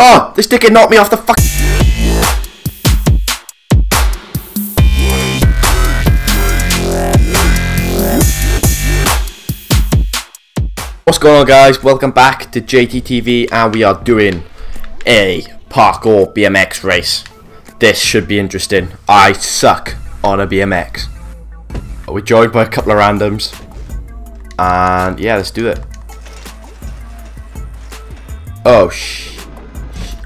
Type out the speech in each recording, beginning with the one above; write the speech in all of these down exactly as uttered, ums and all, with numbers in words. Oh, this dickhead knocked me off the fuck. What's going on, guys? Welcome back to J T T V, and we are doing a parkour B M X race. This should be interesting. I suck on a B M X. We're joined by a couple of randoms, and yeah, let's do it. Oh sh.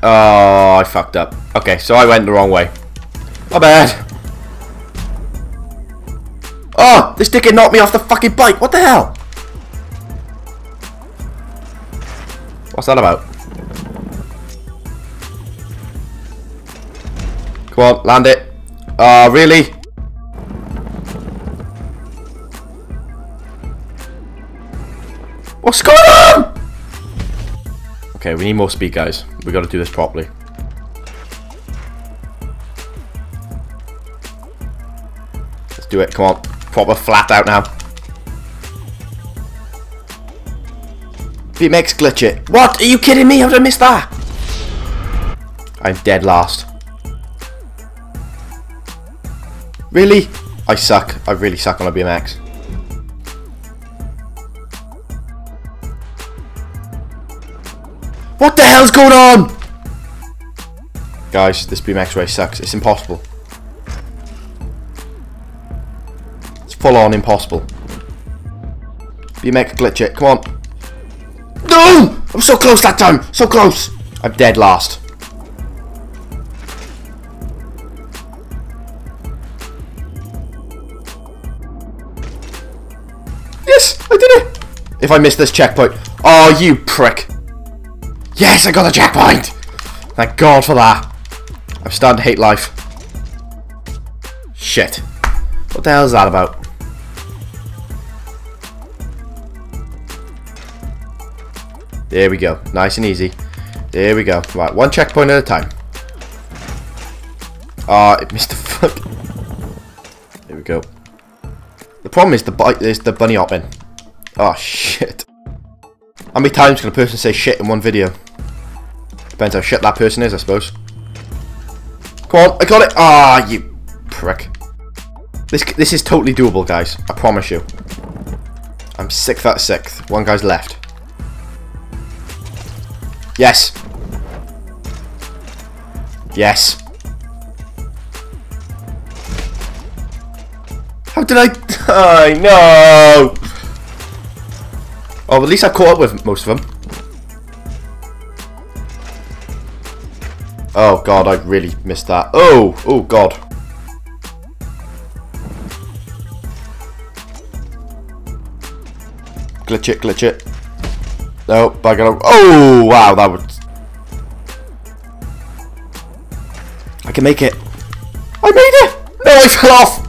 Oh, I fucked up. Okay, so I went the wrong way. My bad. Oh, this dickhead knocked me off the fucking bike. What the hell? What's that about? Come on, land it. Oh, really? What's going on? Okay, we need more speed, guys. We gotta do this properly. Let's do it, come on. Proper flat out now. B M X glitch it. What? Are you kidding me? How did I miss that? I'm dead last. Really? I suck. I really suck on a B M X. What the hell's going on? Guys, this B M X race sucks. It's impossible. It's full on impossible. B M X glitch it. Come on. No! I'm so close that time. So close. I'm dead last. Yes, I did it. If I miss this checkpoint. Oh, you prick. Yes, I got a checkpoint! Thank God for that. I'm starting to hate life. Shit. What the hell is that about? There we go. Nice and easy. There we go. Right, one checkpoint at a time. Ah, uh, it missed the fuck. There we go. The problem is the bike is the bunny hopping. Oh shit. How many times can a person say shit in one video? Depends how shit that person is, I suppose. Come on, I got it! Ah, you prick. This this is totally doable, guys. I promise you. I'm sixth out of sixth. One guy's left. Yes. Yes. How did I die? No! Oh, at least I caught up with most of them. Oh god, I really missed that. Oh, oh god. Glitch it, glitch it. No, I gotta. Oh wow, that was. I can make it. I made it. No, I fell off.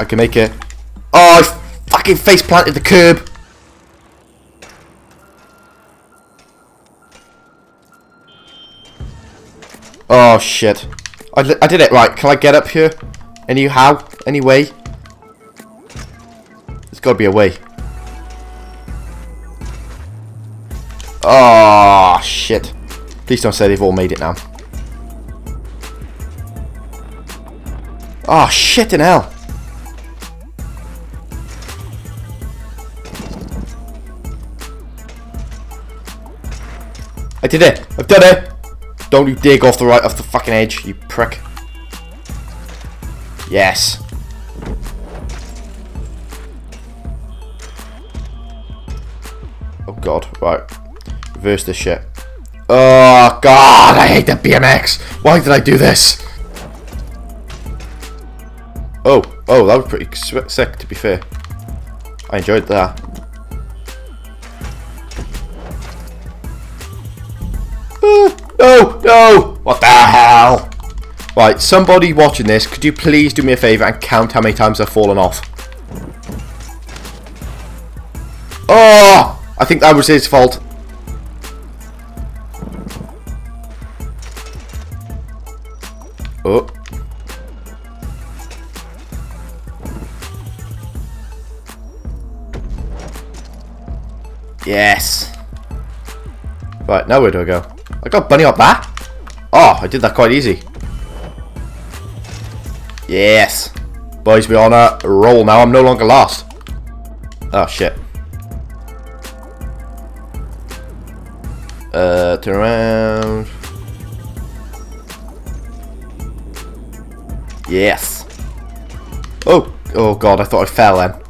I can make it. Oh, I fucking face planted the curb. Oh shit. I, I did it. Right, can I get up here? Any how? Any way? There's gotta be a way. Oh shit. Please don't say they've all made it now. Oh shit in hell. I did it! I've done it! Don't you dig off the right off the fucking edge, you prick. Yes. Oh god, right. Reverse this shit. Oh god, I hate the B M X! Why did I do this? Oh, oh, that was pretty sick to be fair. I enjoyed that. No, no! What the hell? Right, somebody watching this, could you please do me a favour and count how many times I've fallen off? Oh! I think that was his fault. Oh. Yes. Right, now where do I go? I got bunny up there. Oh, I did that quite easy. Yes. Boys, we're on a roll now. I'm no longer lost. Oh, shit. Uh, turn around. Yes. Oh, oh god, I thought I fell then.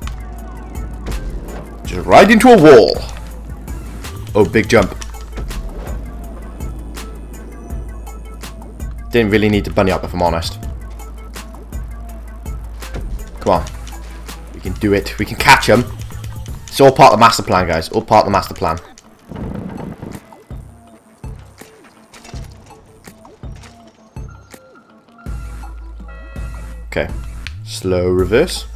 Just right into a wall. Oh, big jump. Didn't really need to bunny up if I'm honest. Come on. We can do it. We can catch them. It's all part of the master plan, guys. All part of the master plan. Okay. Slow reverse.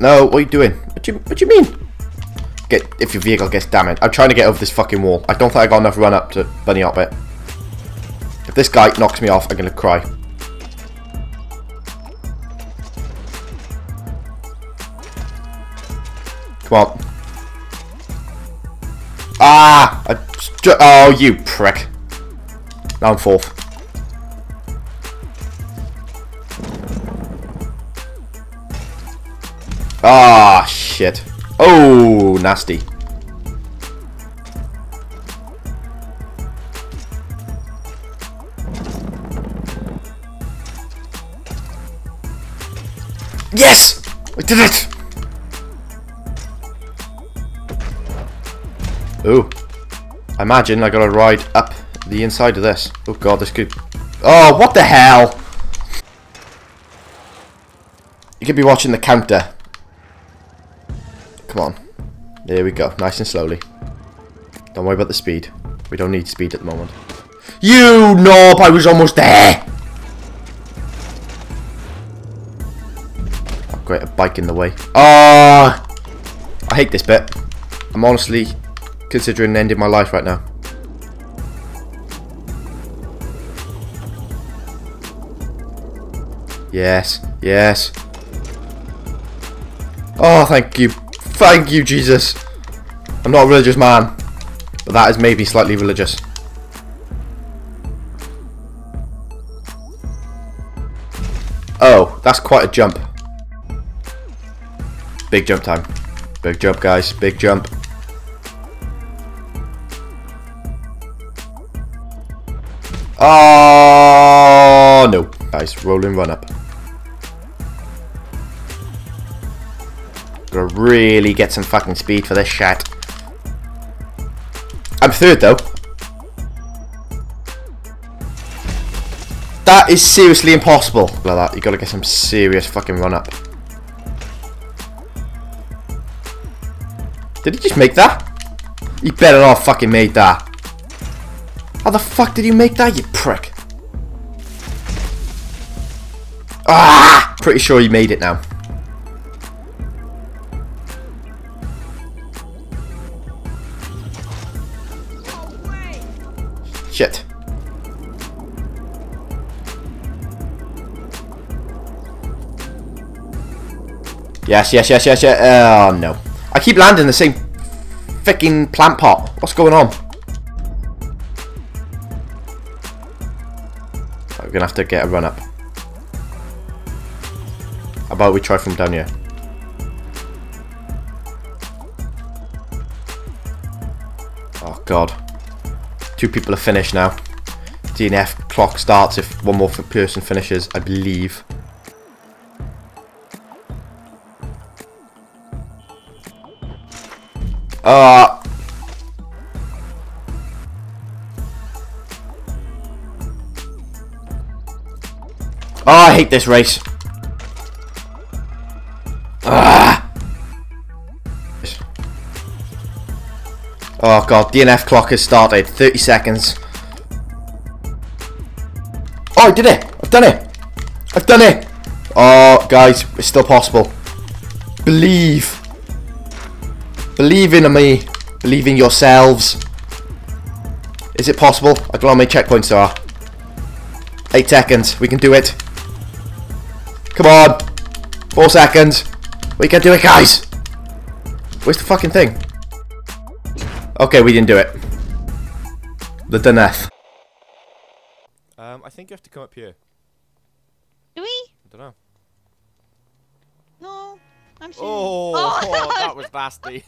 No, what are you doing? What do you, what do you mean? Get if your vehicle gets damaged. I'm trying to get over this fucking wall. I don't think I got enough run up to bunny up it. If this guy knocks me off, I'm going to cry. Come on. Ah! I, oh, you prick. Now I'm fourth. Ah, shit. Oh, nasty. Yes! I did it! Oh, I imagine I gotta ride up the inside of this. Oh god, this could... Oh, what the hell? You could be watching the counter. Come on. There we go, nice and slowly. Don't worry about the speed. We don't need speed at the moment. You knob, I was almost there! I've got a bike in the way. Ah! Oh, I hate this bit. I'm honestly... considering ending my life right now. Yes, yes. Oh, thank you. Thank you, Jesus. I'm not a religious man, but that is maybe slightly religious. Oh, that's quite a jump. Big jump time. Big jump, guys. Big jump. Oh no, guys! Rolling run up. Gotta really get some fucking speed for this shit. I'm third though. That is seriously impossible. Like that, you gotta get some serious fucking run up. Did he just make that? He better not have fucking made that. How the fuck did you make that, you prick? Ah! Pretty sure you made it now. Shit. Yes, yes, yes, yes, yes. Oh, no. I keep landing the same fucking plant pot. What's going on? Gonna have to get a run up. How about we try from down here? Oh god. Two people are finished now. D N F clock starts if one more person finishes, I believe. Ah. Uh, Oh, I hate this race. Ah! Oh god, D N F clock has started. thirty seconds. Oh, I did it! I've done it! I've done it! Oh, guys, it's still possible. Believe. Believe in me. Believe in yourselves. Is it possible? I don't know how many checkpoints there are. Eight seconds. We can do it. Come on. Four seconds. We can do it, guys. Where's the fucking thing? Okay, we didn't do it. The Deneth. Um, I think you have to come up here. Do we? I don't know. No, I'm sure. Oh, oh, that was nasty.